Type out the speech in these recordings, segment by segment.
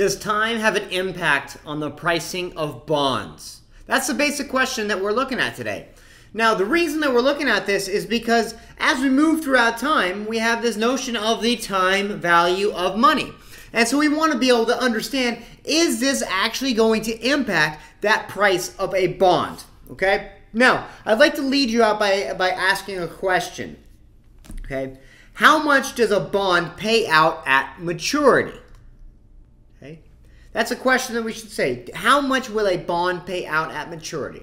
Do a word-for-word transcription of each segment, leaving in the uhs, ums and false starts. Does time have an impact on the pricing of bonds? That's the basic question that we're looking at today. Now, the reason that we're looking at this is because as we move throughout time, we have this notion of the time value of money. And so we want to be able to understand, is this actually going to impact that price of a bond? Okay? Now, I'd like to lead you out by, by asking a question. Okay? How much does a bond pay out at maturity? Okay? That's a question that we should say. How much will a bond pay out at maturity?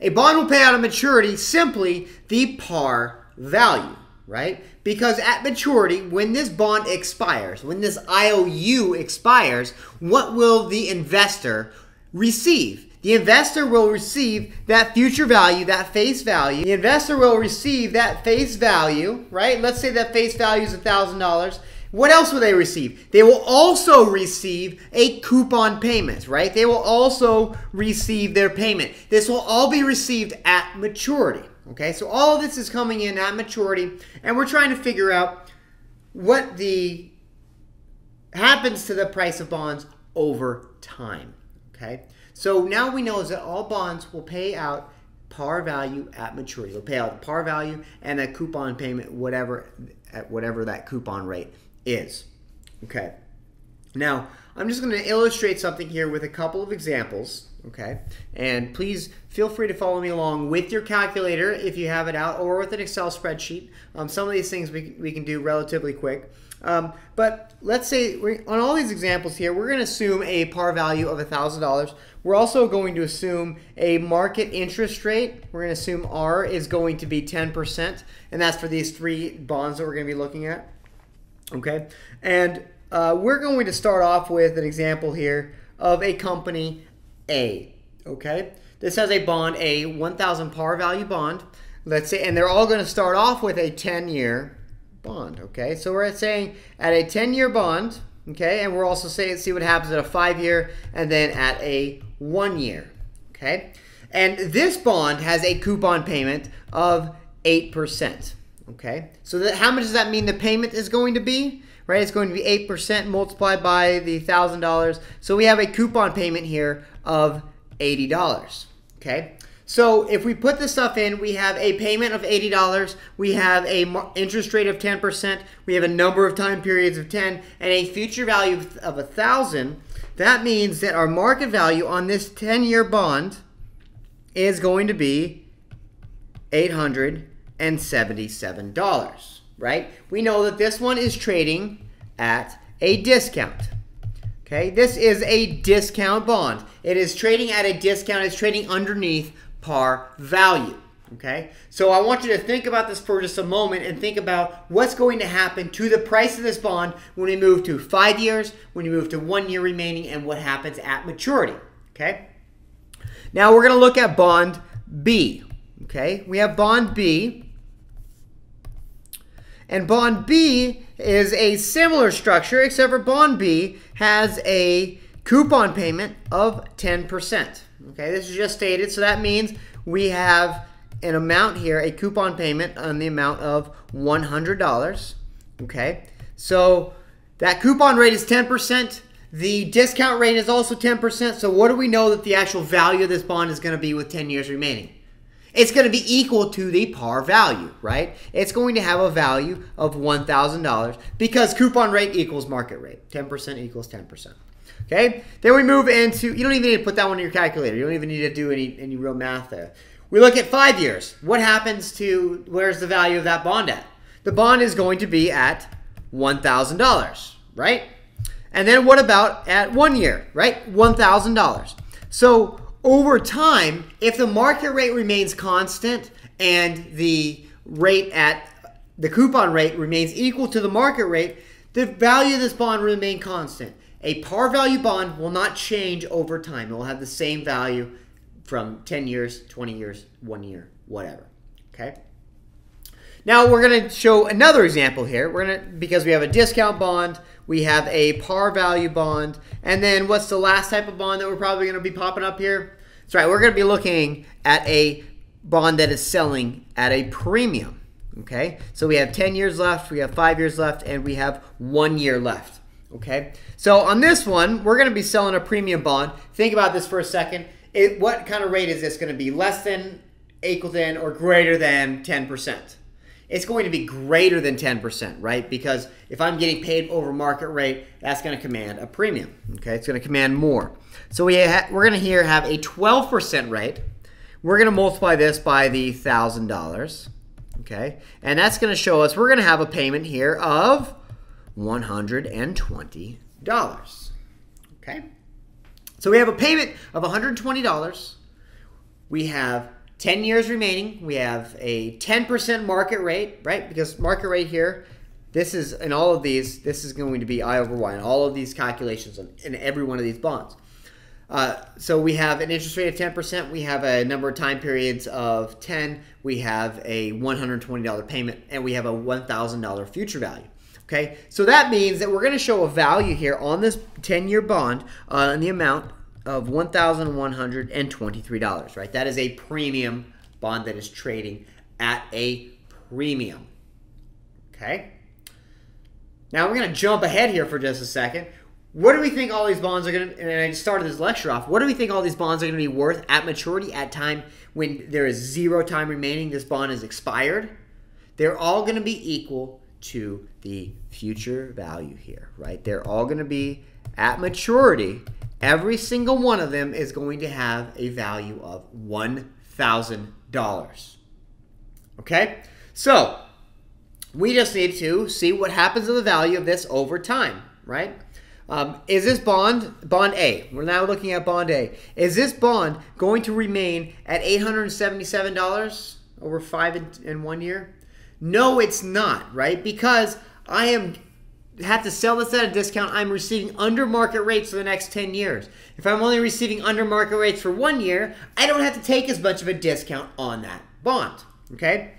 A bond will pay out at maturity simply the par value, right? Because at maturity, when this bond expires, when this I O U expires, what will the investor receive? The investor will receive that future value, that face value. The investor will receive that face value, right? Let's say that face value is one thousand dollars. What else will they receive? They will also receive a coupon payment, right? They will also receive their payment. This will all be received at maturity, okay? So all of this is coming in at maturity, and we're trying to figure out what the happens to the price of bonds over time, okay? So now we know that all bonds will pay out par value at maturity. They'll pay out the par value and a coupon payment, whatever, at whatever that coupon rate is. Okay. Now, I'm just going to illustrate something here with a couple of examples. Okay. And please feel free to follow me along with your calculator if you have it out, or with an Excel spreadsheet. Um, some of these things we, we can do relatively quick. Um, but let's say we're, on all these examples here, we're going to assume a par value of one thousand dollars. We're also going to assume a market interest rate. We're going to assume R is going to be ten percent. And that's for these three bonds that we're going to be looking at. Okay, and uh, we're going to start off with an example here of a company A. Okay, this has a bond, a one thousand par value bond. Let's say, and they're all going to start off with a ten-year bond. Okay, so we're saying at a ten-year bond. Okay, and we're also saying see what happens at a five-year and then at a one-year. Okay, and this bond has a coupon payment of eight percent. Okay, so that, how much does that mean the payment is going to be? Right, it's going to be eight percent multiplied by the one thousand dollars. So we have a coupon payment here of eighty dollars. Okay, so if we put this stuff in, we have a payment of eighty dollars. We have an interest rate of ten percent. We have a number of time periods of ten and a future value of one thousand dollars. That means that our market value on this ten-year bond is going to be eight hundred dollars. And seventy-seven dollars, right? We know that this one is trading at a discount. Okay, this is a discount bond. It is trading at a discount. It's trading underneath par value. Okay, so I want you to think about this for just a moment and think about what's going to happen to the price of this bond when we move to five years, when you move to one year remaining, and what happens at maturity. Okay, now we're going to look at bond B. Okay, we have bond B. And bond B is a similar structure, except for bond B has a coupon payment of ten percent. Okay, this is just stated, so that means we have an amount here, a coupon payment on the amount of one hundred dollars. Okay, so that coupon rate is ten percent. The discount rate is also ten percent. So what do we know that the actual value of this bond is going to be with ten years remaining? It's going to be equal to the par value, right? It's going to have a value of one thousand dollars because coupon rate equals market rate. ten percent equals ten percent. Okay? Then we move into, you don't even need to put that one in your calculator. You don't even need to do any, any real math there. We look at five years. What happens to, where's the value of that bond at? The bond is going to be at one thousand dollars, right? And then what about at one year, right? one thousand dollars. So over time, if the market rate remains constant and the rate at the coupon rate remains equal to the market rate, the value of this bond will remain constant. A par value bond will not change over time. It will have the same value from ten years, twenty years, one year, whatever. Okay. Now we're going to show another example here. We're going to, because we have a discount bond, we have a par value bond, and then what's the last type of bond that we're probably going to be popping up here? That's right, we're going to be looking at a bond that is selling at a premium. Okay, so we have ten years left, we have five years left, and we have one year left. Okay, so on this one, we're going to be selling a premium bond. Think about this for a second. It, what kind of rate is this going to be? Less than, equal than, or greater than ten percent? It's going to be greater than ten percent, right? Because if I'm getting paid over market rate, that's going to command a premium. Okay, it's going to command more. So we ha we're going to here have a twelve percent rate. We're going to multiply this by the one thousand dollars. Okay, and that's going to show us we're going to have a payment here of one hundred twenty dollars. Okay, so we have a payment of one hundred twenty dollars. We have ten years remaining. We have a ten percent market rate, right? Because market rate here, this is in all of these, this is going to be I over Y in all of these calculations in every one of these bonds. Uh, so we have an interest rate of ten percent. We have a number of time periods of ten. We have a one hundred twenty dollar payment, and we have a one thousand dollar future value. Okay, so that means that we're going to show a value here on this ten year bond uh, in the amount of one thousand one hundred twenty-three dollars, right? That is a premium bond that is trading at a premium. Okay, now we're going to jump ahead here for just a second. What do we think all these bonds are going to, and I started this lecture off, what do we think all these bonds are going to be worth at maturity, at time when there is zero time remaining, this bond is expired? They're all going to be equal to the future value here, right? They're all going to be at maturity. Every single one of them is going to have a value of one thousand dollars. Okay? So we just need to see what happens to the value of this over time, right? Um, is this bond, bond A, we're now looking at bond A, is this bond going to remain at eight hundred seventy-seven dollars over five and, and one year? No, it's not, right? Because I am have to sell this at a discount. I'm receiving under market rates for the next ten years. If I'm only receiving under market rates for one year, I don't have to take as much of a discount on that bond, okay?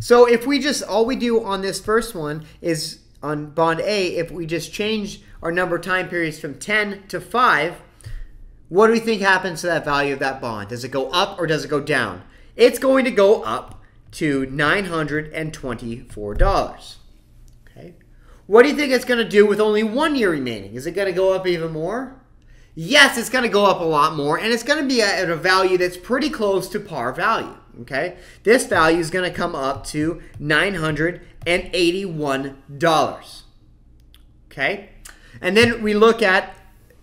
So if we just, all we do on this first one is, on bond A, if we just change our number of time periods from ten to five, what do we think happens to that value of that bond? Does it go up or does it go down? It's going to go up to nine hundred twenty-four dollars. Okay. What do you think it's going to do with only one year remaining? Is it going to go up even more? Yes, it's going to go up a lot more, and it's going to be at a value that's pretty close to par value. Okay. This value is going to come up to nine hundred eighty-one dollars. Okay. And then we look at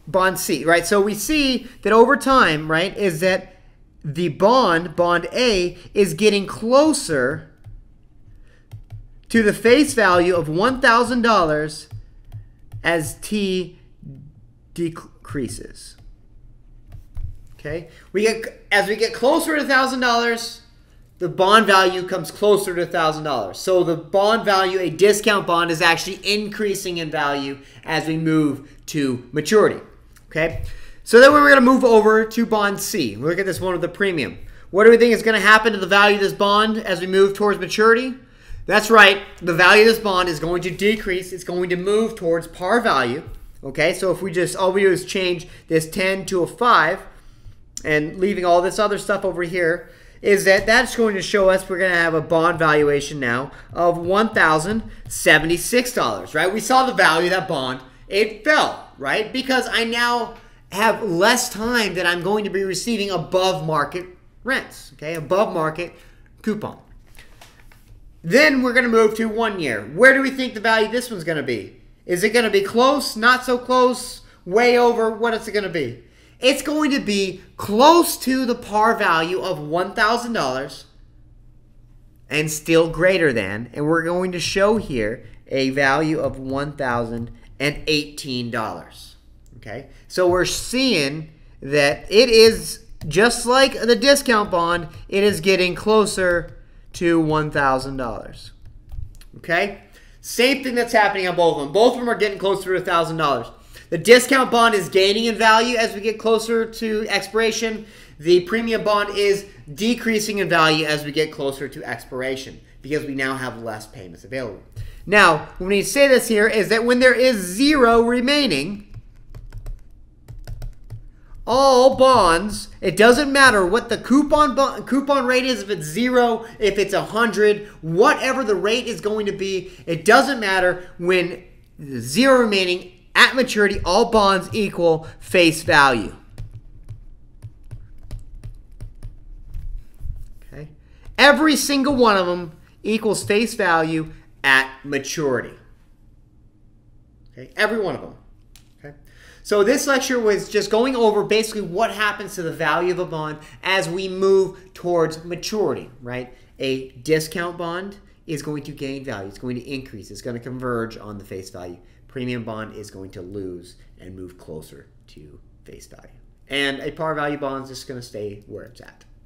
bond C, right? So we see that over time, right, is that the bond, bond A, is getting closer to the face value of one thousand dollars as T decreases. Okay? We get, as we get closer to one thousand dollars, the bond value comes closer to one thousand dollars. So the bond value, a discount bond, is actually increasing in value as we move to maturity. Okay? So then we're going to move over to bond C. Look at this one with the premium. What do we think is going to happen to the value of this bond as we move towards maturity? That's right. The value of this bond is going to decrease. It's going to move towards par value. Okay, so if we just, all we do is change this ten to a five and leaving all this other stuff over here, is that that's going to show us we're going to have a bond valuation now of one thousand seventy-six dollars, right? We saw the value of that bond. It fell, right? Because I now have less time that I'm going to be receiving above market rents, okay, above market coupon. Then we're going to move to one year. Where do we think the value of this one's going to be? Is it going to be close, not so close, way over? What is it going to be? It's going to be close to the par value of one thousand dollars and still greater than, and we're going to show here a value of one thousand eighteen dollars. Okay, so we're seeing that it is, just like the discount bond, it is getting closer to one thousand dollars. Okay, same thing that's happening on both of them. Both of them are getting closer to one thousand dollars. The discount bond is gaining in value as we get closer to expiration. The premium bond is decreasing in value as we get closer to expiration because we now have less payments available. Now, when we say this here is that when there is zero remaining, all bonds, it doesn't matter what the coupon bond, coupon rate is, if it's zero, if it's one hundred, whatever the rate is going to be, it doesn't matter. When zero remaining At maturity, all bonds equal face value. Okay? Every single one of them equals face value at maturity. Okay? Every one of them. Okay? So this lecture was just going over basically what happens to the value of a bond as we move towards maturity, right? A discount bond is going to gain value. It's going to increase. It's going to converge on the face value. Premium bond is going to lose and move closer to face value. And a par value bond is just going to stay where it's at.